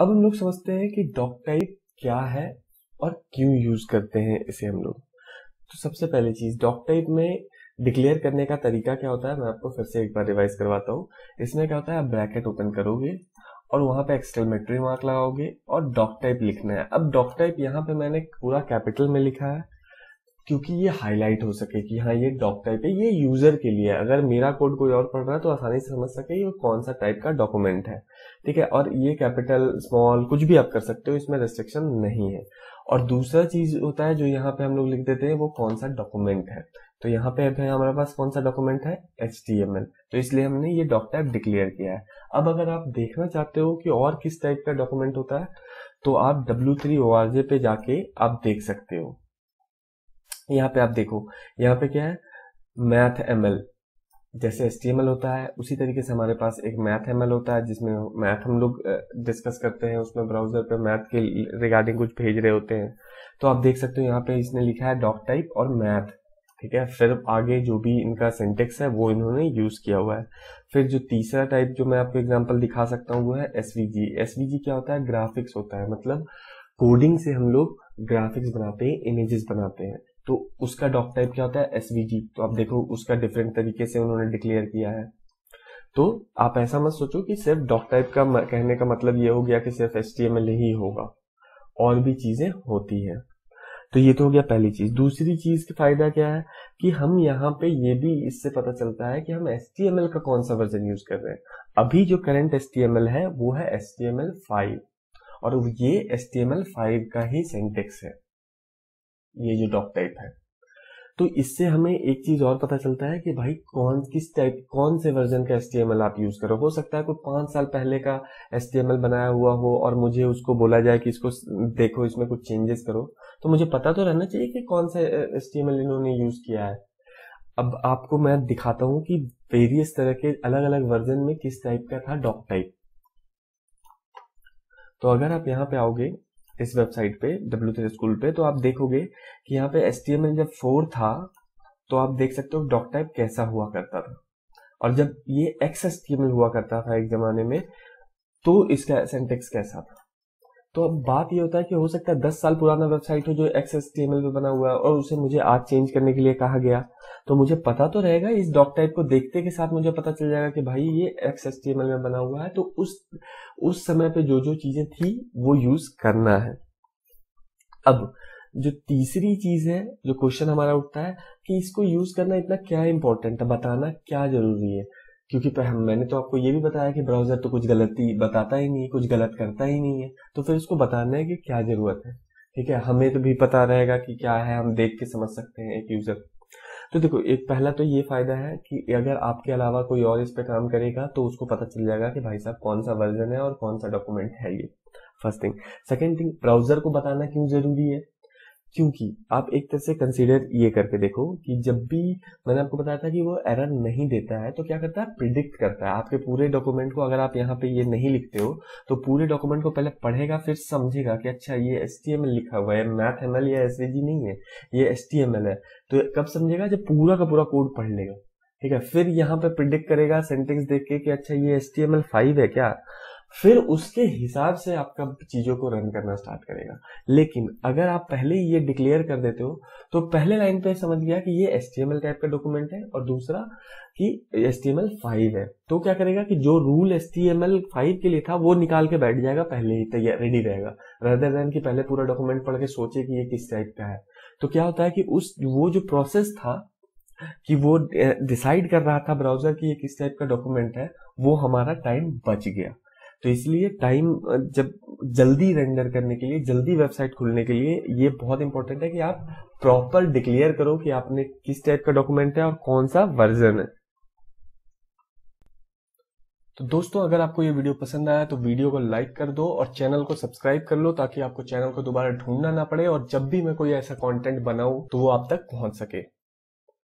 अब हम लोग समझते हैं कि डॉक टाइप क्या है और क्यों यूज करते हैं इसे हम लोग। तो सबसे पहले चीज, डॉक टाइप में डिक्लेयर करने का तरीका क्या होता है, मैं आपको फिर से एक बार रिवाइज करवाता हूँ। इसमें क्या होता है, आप ब्रैकेट ओपन करोगे और वहां पे एक्सक्लेमेटरी मार्क लगाओगे और डॉक टाइप लिखना है। अब डॉक टाइप यहाँ पे मैंने पूरा कैपिटल में लिखा है क्योंकि ये हाईलाइट हो सके कि हाँ ये डॉक टाइप है। ये यूजर के लिए, अगर मेरा कोड कोई और पढ़ रहा है तो आसानी से समझ सके ये कौन सा टाइप का डॉक्यूमेंट है, ठीक है। और ये कैपिटल स्मॉल कुछ भी आप कर सकते हो, इसमें रेस्ट्रिक्शन नहीं है। और दूसरा चीज होता है जो यहाँ पे हम लोग लिख देते हैं वो कौन सा डॉक्यूमेंट है। तो यहाँ पे हमारे पास कौन सा डॉक्यूमेंट है, HTML, तो इसलिए हमने ये डॉक टाइप डिक्लेयर किया है। अब अगर आप देखना चाहते हो कि और किस टाइप का डॉक्यूमेंट होता है तो आप W3ORG पे जाके आप देख सकते हो। यहाँ पे आप देखो, यहाँ पे क्या है, MathML। जैसे HTML होता है उसी तरीके से हमारे पास एक MathML होता है जिसमें मैथ हम लोग डिस्कस करते हैं, उसमें ब्राउजर पे मैथ के रिगार्डिंग कुछ भेज रहे होते हैं। तो आप देख सकते हो यहाँ पे इसने लिखा है डॉक टाइप और मैथ, ठीक है। फिर आगे जो भी इनका सिंटेक्स है वो इन्होंने यूज किया हुआ है। फिर जो तीसरा टाइप जो मैं आपको एग्जांपल दिखा सकता हूँ वो है SVG। SVG क्या होता है, ग्राफिक्स होता है, मतलब कोडिंग से हम लोग ग्राफिक्स बनाते हैं, इमेजेस बनाते हैं। तो उसका डॉक टाइप क्या होता है, SVG। तो आप देखो उसका डिफरेंट तरीके से उन्होंने डिक्लेयर किया है। तो आप ऐसा मत सोचो कि सिर्फ डॉक टाइप का कहने का मतलब ये हो गया कि सिर्फ HTML ही होगा, और भी चीजें होती है। तो ये तो हो गया पहली चीज। दूसरी चीज का फायदा क्या है कि हम यहाँ पे ये भी इससे पता चलता है कि हम HTML का कौन सा वर्जन यूज कर रहे हैं। अभी जो करंट HTML है वो है HTML 5, और ये HTML 5 का ही सिंटेक्स है ये जो डॉक टाइप है। तो इससे हमें एक चीज और पता चलता है कि भाई कौन से वर्जन का HTML आप यूज करो। हो सकता है कोई 5 साल पहले का HTML बनाया हुआ हो और मुझे उसको बोला जाए कि इसको देखो, इसमें कुछ चेंजेस करो, तो मुझे पता तो रहना चाहिए कि कौन सा HTML इन्होंने यूज किया है। अब आपको मैं दिखाता हूं कि वेरियस तरह के अलग अलग वर्जन में किस टाइप का था डॉक टाइप। तो अगर आप यहाँ पे आओगे इस वेबसाइट पे W3School पे, तो आप देखोगे कि यहाँ पे HTML जब 4 था तो आप देख सकते हो डॉक टाइप कैसा हुआ करता था। और जब ये XHTML हुआ करता था एक जमाने में तो इसका सिंटेक्स कैसा था। तो अब बात ये होता है कि हो सकता है 10 साल पुराना वेबसाइट हो जो XHTML पे बना हुआ है और उसे मुझे आज चेंज करने के लिए कहा गया, तो मुझे पता तो रहेगा, इस डॉक टाइप को देखते के साथ मुझे पता चल जाएगा कि भाई ये XHTML में बना हुआ है, तो उस समय पे जो जो चीजें थी वो यूज करना है। अब जो तीसरी चीज है, जो क्वेश्चन हमारा उठता है कि इसको यूज करना इतना क्या इम्पोर्टेंट है, बताना क्या जरूरी है, क्योंकि मैंने तो आपको ये भी बताया कि ब्राउजर तो कुछ गलती बताता ही नहीं है, कुछ गलत करता ही नहीं है, तो फिर उसको बताने की क्या जरूरत है, ठीक है। हमें तो भी पता रहेगा कि क्या है, हम देख के समझ सकते हैं एक यूजर। तो देखो, एक पहला तो ये फायदा है कि अगर आपके अलावा कोई और इस पे काम करेगा तो उसको पता चल जाएगा कि भाई साहब कौन सा वर्जन है और कौन सा डॉक्यूमेंट है, ये first thing. Second thing, browser को बताना क्यों जरूरी है, क्योंकि आप एक तरह से कंसीडर ये करके देखो कि जब भी मैंने आपको बताया था कि वो एरर नहीं देता है तो क्या करता है, प्रिडिक्ट करता है आपके पूरे डॉक्यूमेंट को। अगर आप यहाँ पे ये नहीं लिखते हो तो पूरे डॉक्यूमेंट को पहले पढ़ेगा, फिर समझेगा कि अच्छा ये HTML लिखा हुआ है, MathML या SVG नहीं है, ये HTML है। तो कब समझेगा, जब पूरा का पूरा कोड पढ़ लेगा, ठीक है। फिर यहाँ पे प्रिडिक्ट करेगा सिंटेक्स देख के कि अच्छा ये HTML 5 है क्या, फिर उसके हिसाब से आपका चीजों को रन करना स्टार्ट करेगा। लेकिन अगर आप पहले ही ये डिक्लेयर कर देते हो तो पहले लाइन पे समझ गया कि ये HTML टाइप का डॉक्यूमेंट है और दूसरा कि HTML 5 है, तो क्या करेगा कि जो रूल HTML 5 के लिए था वो निकाल के बैठ जाएगा, पहले ही तैयार रेडी रहेगा, रादर देन कि पहले पूरा डॉक्यूमेंट पढ़ के सोचे कि ये किस टाइप का है। तो क्या होता है कि वो जो प्रोसेस था कि वो डिसाइड कर रहा था ब्राउजर कि ये किस टाइप का डॉक्यूमेंट है, वो हमारा टाइम बच गया। तो इसलिए टाइम जब जल्दी रेंडर करने के लिए, जल्दी वेबसाइट खोलने के लिए ये बहुत इंपॉर्टेंट है कि आप प्रॉपर डिक्लेयर करो कि आपने किस टाइप का डॉक्यूमेंट है और कौन सा वर्जन है। तो दोस्तों, अगर आपको ये वीडियो पसंद आया तो वीडियो को लाइक कर दो और चैनल को सब्सक्राइब कर लो ताकि आपको चैनल को दोबारा ढूंढना ना पड़े और जब भी मैं कोई ऐसा कंटेंट बनाऊं तो वो आप तक पहुंच सके।